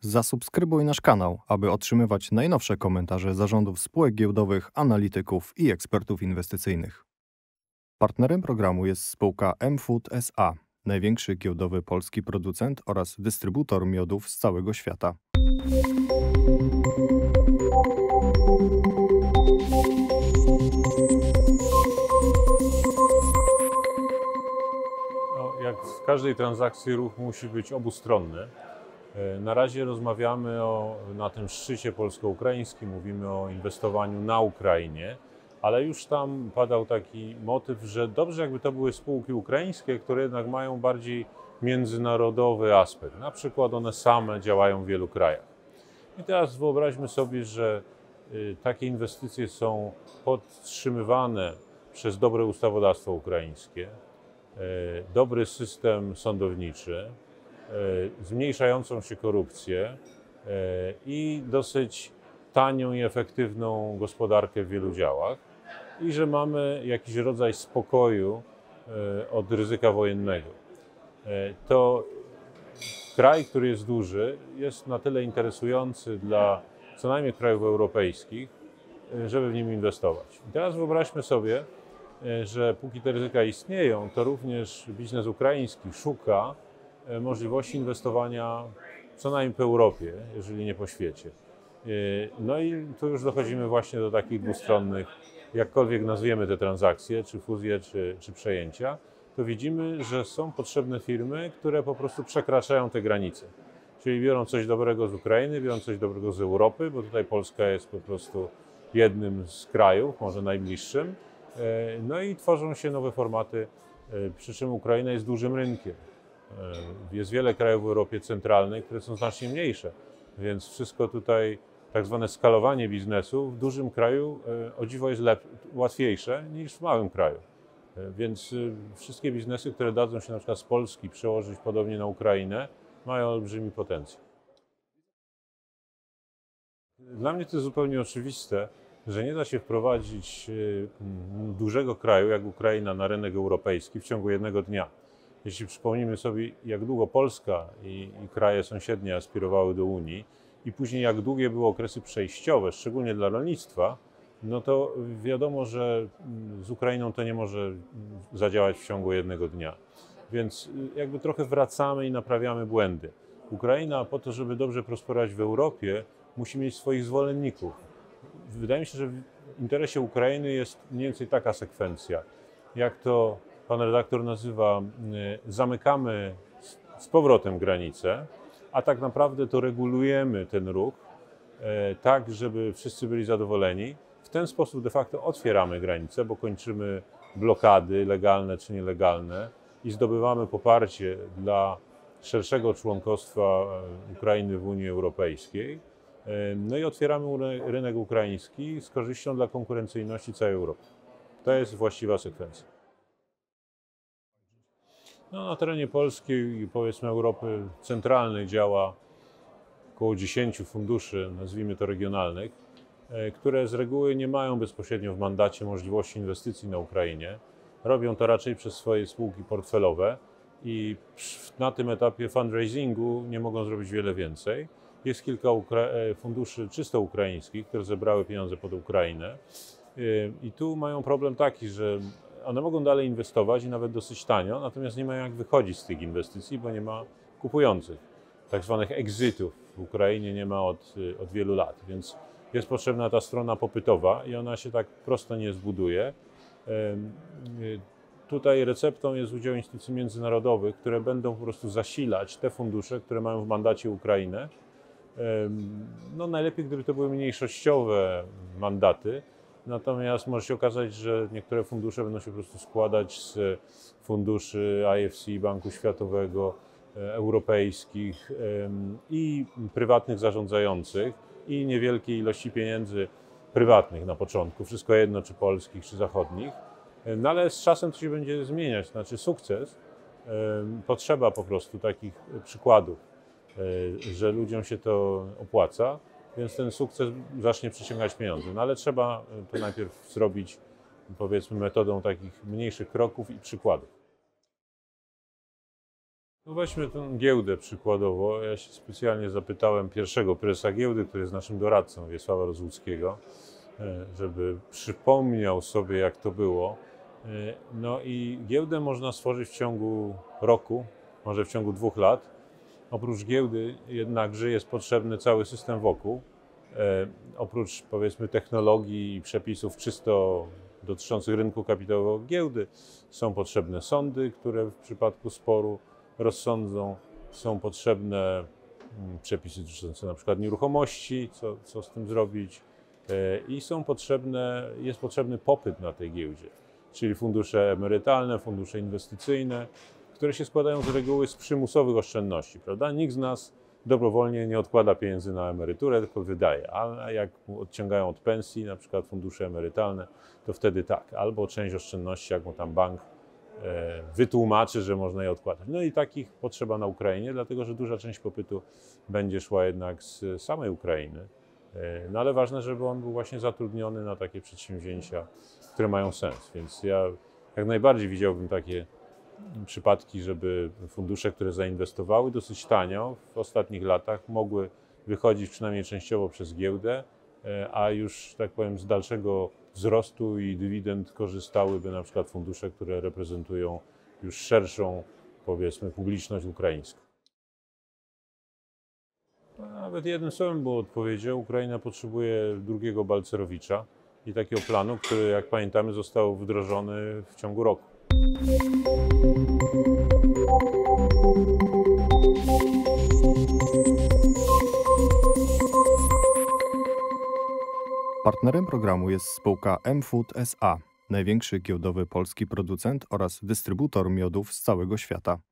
Zasubskrybuj nasz kanał, aby otrzymywać najnowsze komentarze zarządów spółek giełdowych, analityków i ekspertów inwestycyjnych. Partnerem programu jest spółka MFood S.A., największy giełdowy polski producent oraz dystrybutor miodów z całego świata. Jak w każdej transakcji ruch musi być obustronny. Na razie rozmawiamy na tym szczycie polsko-ukraińskim, mówimy o inwestowaniu na Ukrainie, ale już tam padał taki motyw, że dobrze jakby to były spółki ukraińskie, które jednak mają bardziej międzynarodowy aspekt. Na przykład one same działają w wielu krajach. I teraz wyobraźmy sobie, że takie inwestycje są podtrzymywane przez dobre ustawodawstwo ukraińskie, dobry system sądowniczy, zmniejszającą się korupcję i dosyć tanią i efektywną gospodarkę w wielu działach i że mamy jakiś rodzaj spokoju od ryzyka wojennego. To kraj, który jest duży, jest na tyle interesujący dla co najmniej krajów europejskich, żeby w nim inwestować. I teraz wyobraźmy sobie, że póki te ryzyka istnieją, to również biznes ukraiński szuka możliwości inwestowania co najmniej po Europie, jeżeli nie po świecie. No i tu już dochodzimy właśnie do takich dwustronnych, jakkolwiek nazwiemy te transakcje, czy fuzje, czy przejęcia, to widzimy, że są potrzebne firmy, które po prostu przekraczają te granice. Czyli biorą coś dobrego z Ukrainy, biorą coś dobrego z Europy, bo tutaj Polska jest po prostu jednym z krajów, może najbliższym. No i tworzą się nowe formaty, przy czym Ukraina jest dużym rynkiem. Jest wiele krajów w Europie Centralnej, które są znacznie mniejsze, więc wszystko tutaj, tak zwane skalowanie biznesu w dużym kraju, o dziwo, jest łatwiejsze niż w małym kraju. Więc wszystkie biznesy, które dadzą się na przykład z Polski przełożyć podobnie na Ukrainę, mają olbrzymi potencjał. Dla mnie to jest zupełnie oczywiste, że nie da się wprowadzić dużego kraju jak Ukraina na rynek europejski w ciągu jednego dnia. Jeśli przypomnimy sobie, jak długo Polska i kraje sąsiednie aspirowały do Unii i później jak długie były okresy przejściowe, szczególnie dla rolnictwa, no to wiadomo, że z Ukrainą to nie może zadziałać w ciągu jednego dnia. Więc jakby trochę wracamy i naprawiamy błędy. Ukraina po to, żeby dobrze prosperować w Europie, musi mieć swoich zwolenników. Wydaje mi się, że w interesie Ukrainy jest mniej więcej taka sekwencja, jak to pan redaktor nazywa, zamykamy z powrotem granicę, a tak naprawdę to regulujemy ten ruch tak, żeby wszyscy byli zadowoleni. W ten sposób de facto otwieramy granicę, bo kończymy blokady legalne czy nielegalne i zdobywamy poparcie dla szerszego członkostwa Ukrainy w Unii Europejskiej. No i otwieramy rynek ukraiński z korzyścią dla konkurencyjności całej Europy. To jest właściwa sekwencja. No, na terenie Polski i powiedzmy Europy Centralnej działa około 10 funduszy, nazwijmy to regionalnych, które z reguły nie mają bezpośrednio w mandacie możliwości inwestycji na Ukrainie. Robią to raczej przez swoje spółki portfelowe i na tym etapie fundraisingu nie mogą zrobić wiele więcej. Jest kilka funduszy czysto ukraińskich, które zebrały pieniądze pod Ukrainę i tu mają problem taki, że one mogą dalej inwestować i nawet dosyć tanio, natomiast nie mają jak wychodzić z tych inwestycji, bo nie ma kupujących. Tak zwanych exitów w Ukrainie nie ma od wielu lat, więc jest potrzebna ta strona popytowa i ona się tak prosto nie zbuduje. Tutaj receptą jest udział instytucji międzynarodowych, które będą po prostu zasilać te fundusze, które mają w mandacie Ukrainę. No najlepiej, gdyby to były mniejszościowe mandaty. Natomiast może się okazać, że niektóre fundusze będą się po prostu składać z funduszy IFC, Banku Światowego, europejskich i prywatnych zarządzających i niewielkiej ilości pieniędzy prywatnych na początku, wszystko jedno, czy polskich, czy zachodnich. No ale z czasem to się będzie zmieniać, znaczy sukces. Potrzeba po prostu takich przykładów, że ludziom się to opłaca. Więc ten sukces zacznie przyciągać pieniądze. No ale trzeba to najpierw zrobić, powiedzmy, metodą takich mniejszych kroków i przykładów. No weźmy tę giełdę przykładowo. Ja się specjalnie zapytałem pierwszego prezesa giełdy, który jest naszym doradcą, Wiesława Rozłuckiego, żeby przypomniał sobie, jak to było. No i giełdę można stworzyć w ciągu roku, może w ciągu 2 lat. Oprócz giełdy jednakże jest potrzebny cały system wokół. Oprócz, powiedzmy, technologii i przepisów czysto dotyczących rynku kapitałowego giełdy, są potrzebne sądy, które w przypadku sporu rozsądzą, są potrzebne przepisy dotyczące na przykład nieruchomości, co z tym zrobić, i jest potrzebny popyt na tej giełdzie, czyli fundusze emerytalne, fundusze inwestycyjne, które się składają z reguły z przymusowych oszczędności, prawda? Nikt z nas dobrowolnie nie odkłada pieniędzy na emeryturę, tylko wydaje, ale jak mu odciągają od pensji, na przykład fundusze emerytalne, to wtedy tak, albo część oszczędności, jak mu tam bank wytłumaczy, że można je odkładać. No i takich potrzeba na Ukrainie, dlatego że duża część popytu będzie szła jednak z samej Ukrainy. No ale ważne, żeby on był właśnie zatrudniony na takie przedsięwzięcia, które mają sens, więc ja jak najbardziej widziałbym takie przypadki, żeby fundusze, które zainwestowały dosyć tanio w ostatnich latach, mogły wychodzić przynajmniej częściowo przez giełdę, a już, tak powiem, z dalszego wzrostu i dywidend korzystałyby na przykład fundusze, które reprezentują już szerszą, powiedzmy, publiczność ukraińską. Nawet jednym słowem było odpowiedzią, Ukraina potrzebuje drugiego Balcerowicza i takiego planu, który, jak pamiętamy, został wdrożony w ciągu roku. Partnerem programu jest spółka MFood S.A., największy giełdowy polski producent oraz dystrybutor miodów z całego świata.